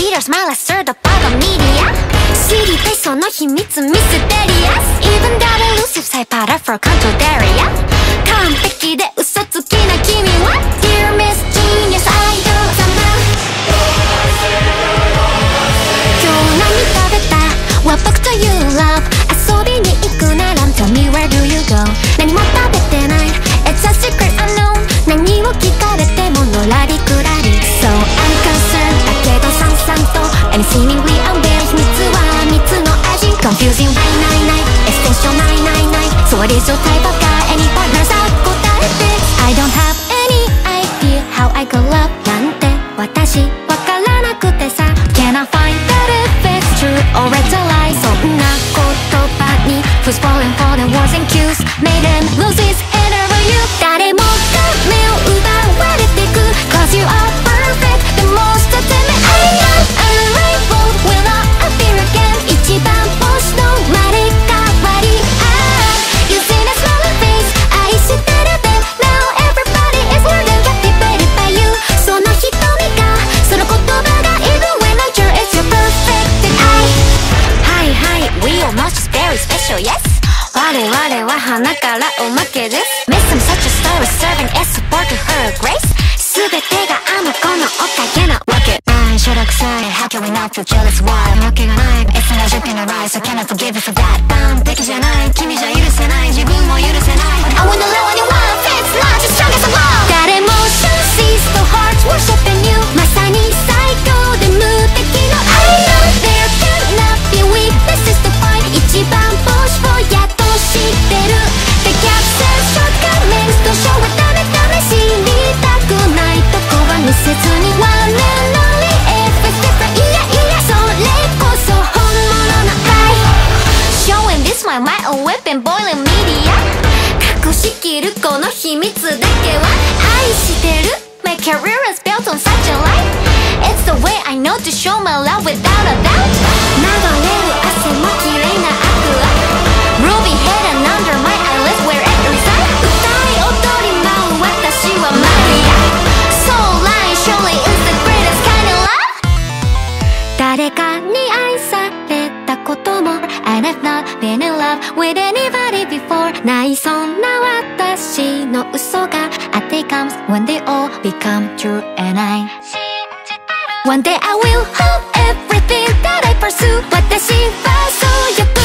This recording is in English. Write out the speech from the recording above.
リラスマイラスルドパドミリアシリペソの秘密ミステリアス Even double elusive サイパラフォーカントデリア完璧で嘘つきな君は Dear Miss Genius I do somehow 今日何食べた What book do you love 遊びに行くなら Tell me where do you go 何も食べてない It's a secret unknown 何を聞かれてものらりくらり So I'm concerned だけどさんさんと And seemingly unveiled 秘密は蜜の味 Confusing ない Extension ない So what is your type of guy? Any partner さ答えて I don't have any idea how I could love なんて私わからなくてさ Can I find out if it's true or it's a lie そんな言葉に Who's falling for the wars and cues Made him lose his inner you 誰もが目を奪われてく Cause you are perfect でも捨ててめ I am unraveled Will not appear again 一番星の生まれ変わり You see the smiling face 愛してるべ Now everybody is wondering Captivated by you その瞳がその言葉が Even when I'm sure it's your perfect I Hi We all know she's very special yes 我々は花からおまけです Serving as support to her grace 全てがあの子のおかげなわけないしょらくさい How can we not feel jealous why わけがない It's not as you can arise I cannot forgive you for that 完璧じゃない君じゃ許せない自分も許せない I wanna love anyone It's not the strongest of all 誰も信じず The heart's worshiping you まさに最高で無敵の I know there cannot be weaknesses to find 一番星をやっと知ってる The gaps and shortcutsどうしようはダメダメ知りたくないとこは見せずに One and only if it's different いやそれこそ本物の愛 Showing this my mind a weapon boiling media 隠しきるこの秘密だけは愛してる My career is built on such a life It's the way I know to show my love without a doubt 流れる汗も綺麗なアクア Ruby head and under my eyelids where it resides誰かに愛されたことも I have not been in love with anybody before ないそんな私の嘘が I think comes when they all become true and I 信じてる One day I will have everything that I pursue 私はそうよ